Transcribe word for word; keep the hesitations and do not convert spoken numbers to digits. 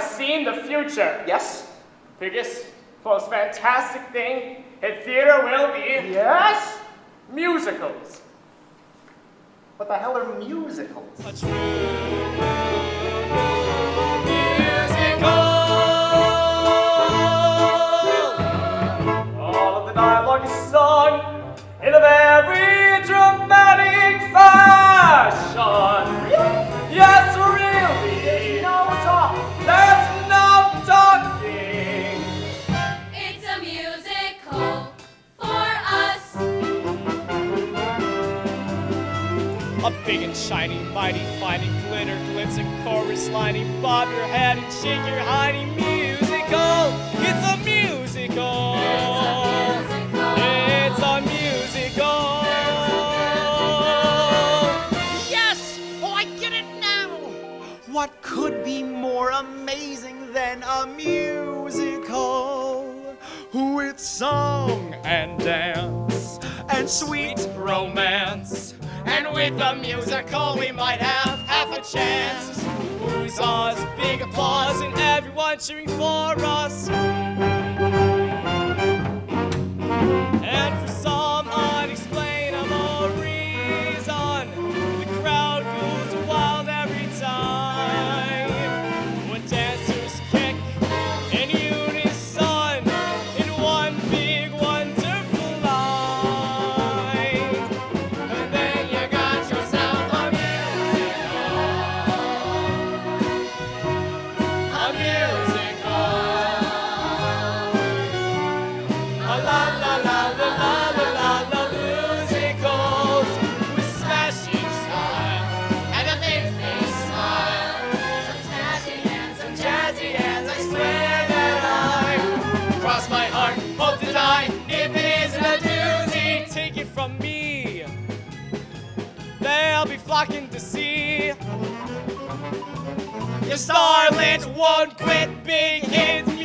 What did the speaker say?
have seen the future. Yes. Biggest, most fantastic thing in theater will be. Yes. Musicals. What the hell are musicals? What's in a very dramatic fashion. Yes, yes really. There's no talk. There's no talking. It's a musical for us. A big and shiny, mighty, fighting, glitter, glitz and chorus lining. Bob your head and shake your hiney. Musical. It's a musical. What could be more amazing than a musical with song and dance and sweet romance? And with a musical we might have half a chance. Huzzas, big applause, and everyone cheering for us. And for some unexplainable reason, the crowd goes wild every time. Flocking to see your starlets won't quit big hits.